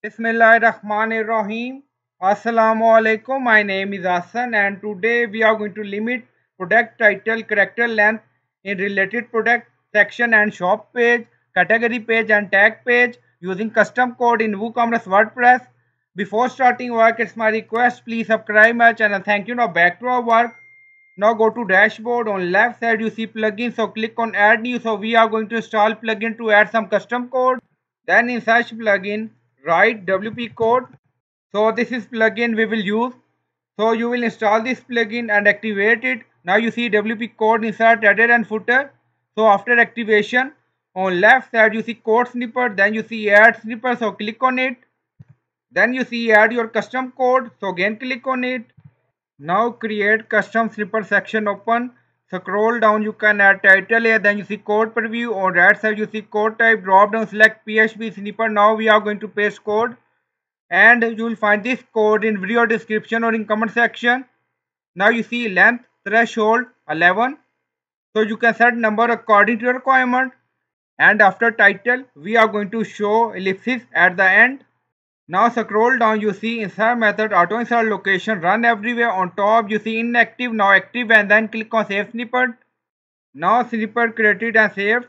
Bismillahir Rahmanir Rahim. Assalamu Alaikum. My name is Hassan and today we are going to limit product title, character length in related product section and shop page, category page and tag page using custom code in WooCommerce WordPress. Before starting work, it's my request, please subscribe my channel. Thank you. Now back to our work. Now go to dashboard. On left side you see plugin, so click on add new. So we are going to install plugin to add some custom code. Then in search plugin, write WPCode. So this is plugin we will use. So you will install this plugin and activate it. Now you see WPCode insert, header and footer. So after activation, on left side you see code snippet. Then you see add snippet. So click on it. Then you see add your custom code. So again click on it. Now create custom snippet section open. Scroll down, you can add title here, then you see code preview. On right side you see code type, drop down select PHP snippet. Now we are going to paste code and you will find this code in video description or in comment section. Now you see length threshold 11, so you can set number according to your requirement. And after title we are going to show ellipsis at the end. Now scroll down, you see insert method, auto insert location, run everywhere. On top you see inactive, now active, and then click on save snippet. Now snippet created and saved.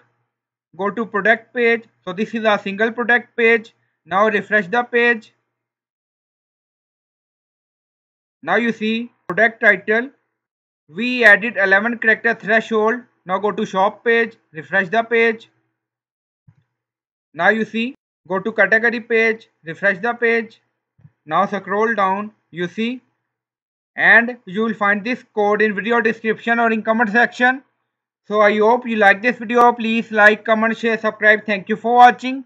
Go to product page. So this is a single product page. Now refresh the page. Now you see product title. We added 11 character threshold. Now go to shop page, refresh the page. Now you see, go to category page, refresh the page. Now scroll down, you see, and you will find this code in video description or in comment section. So I hope you like this video. Please like, comment, share, subscribe. Thank you for watching.